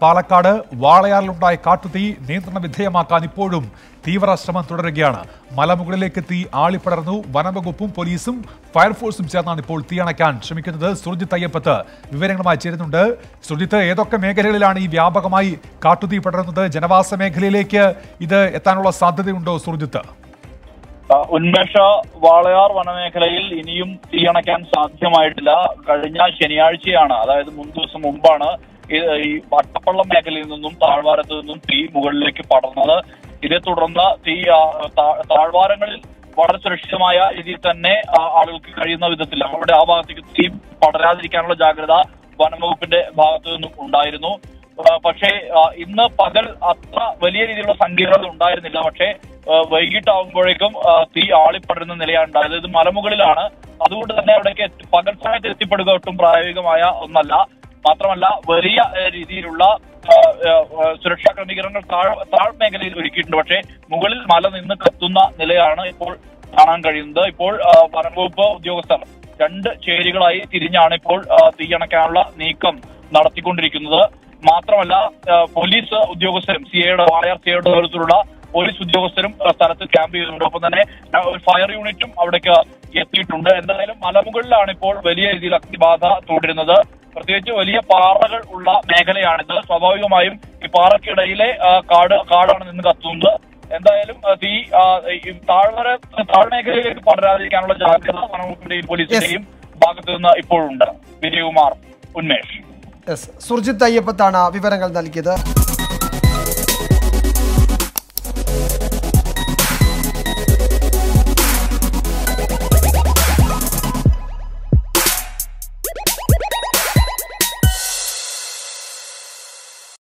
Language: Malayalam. Palakkad, Valayarilundayi Kattuthe, Niyantrana Vidheyamakkan Ipozhum, Teevra Shramam Thudarukayanu, Malamukalilekku Thee Aalipadarnu, Vanavakuppum, Policum, Fireforce-um Chernanu Ippol Thee Anakkan Shramikkunnathu Surjith Ayyappath, Vivarangalumayi Cherunnundu, Surjith Ethokke Mekhalayilanu Ee Vyapakamayi Kattuthee Padarunnu, Janavasa Mekhalayilekku Ithu Ethanulla Sadhyathayundo Surjith. ഉന്മേഷ Walayar വനമേഖലയിൽ ഇനിയും തീയണയ്ക്കാൻ സാധ്യമായിട്ടില്ല. കഴിഞ്ഞ ശനിയാഴ്ചയാണ്, അതായത് മൂന്ന് ദിവസം മുമ്പാണ്, ഈ വട്ടപ്പള്ളം മേഖലയിൽ നിന്നും താഴ്വാരത്തു നിന്നും തീ മുകളിലേക്ക് പടർന്നത്. ഇതേ തുടർന്ന് തീ താഴ്വാരങ്ങളിൽ വളരെ സുരക്ഷിതമായ രീതിയിൽ തന്നെ ആളുകൾക്ക് കഴിയുന്ന വിധത്തിൽ അവിടെ ആ ഭാഗത്തേക്ക് തീ പടരാതിരിക്കാനുള്ള ജാഗ്രത വനംവകുപ്പിന്റെ ഭാഗത്തു നിന്നും ഉണ്ടായിരുന്നു. പക്ഷേ ഇന്ന് പകൽ അത്ര വലിയ രീതിയിലുള്ള സങ്കീർണത ഉണ്ടായിരുന്നില്ല. പക്ഷേ വൈകിട്ടാകുമ്പോഴേക്കും തീ ആളിപ്പടരുന്ന നിലയാണ് ഉണ്ടായത്. ഇത് മലമുകളിലാണ്, അതുകൊണ്ട് തന്നെ അവിടേക്ക് പകൽ സമയത്ത് എത്തിപ്പെടുക ഒട്ടും പ്രായോഗികമായ ഒന്നല്ല. മാത്രമല്ല, വലിയ രീതിയിലുള്ള സുരക്ഷാ ക്രമീകരണങ്ങൾ താഴ്മേഖലയിൽ ഒരുക്കിയിട്ടുണ്ട്. പക്ഷേ മുകളിൽ മല നിന്ന് കത്തുന്ന നിലയാണ് ഇപ്പോൾ കാണാൻ കഴിയുന്നത്. ഇപ്പോൾ വനംവകുപ്പ് ഉദ്യോഗസ്ഥർ രണ്ട് ചേരികളായി തിരിഞ്ഞാണ് ഇപ്പോൾ തീയണയ്ക്കാനുള്ള നീക്കം നടത്തിക്കൊണ്ടിരിക്കുന്നത്. മാത്രമല്ല, പോലീസ് ഉദ്യോഗസ്ഥരും സിഐയുടെ വാളയാർ സിഐയുടെ നേതൃത്വത്തിലുള്ള പോലീസ് ഉദ്യോഗസ്ഥരും സ്ഥലത്ത് ക്യാമ്പ് ചെയ്തിട്ടുണ്ട്. ഒപ്പം തന്നെ ഫയർ യൂണിറ്റും അവിടേക്ക് എത്തിയിട്ടുണ്ട്. എന്തായാലും മലമുകളിലാണ് ഇപ്പോൾ വലിയ രീതിയിൽ അഗ്നിബാധ തുടരുന്നത്. പ്രത്യേകിച്ച് വലിയ പാറകൾ ഉള്ള മേഖലയാണിത്. സ്വാഭാവികമായും ഈ പാറക്കിടയിലെ കാടാണ് നിന്ന് കത്തുന്നത്. എന്തായാലും തീ താഴ്മേഖലയിലേക്ക് പടരാതിരിക്കാനുള്ള ജാഗ്രത വനംവകുപ്പിന്റെയും പോലീസിന്റെയും ഭാഗത്തു നിന്ന് ഇപ്പോഴുണ്ട്. വിജയകുമാർ, ഉന്മേഷ്. സുർജിത്ത് അയ്യപ്പത്താണ് വിവരങ്ങൾ നൽകിയത്.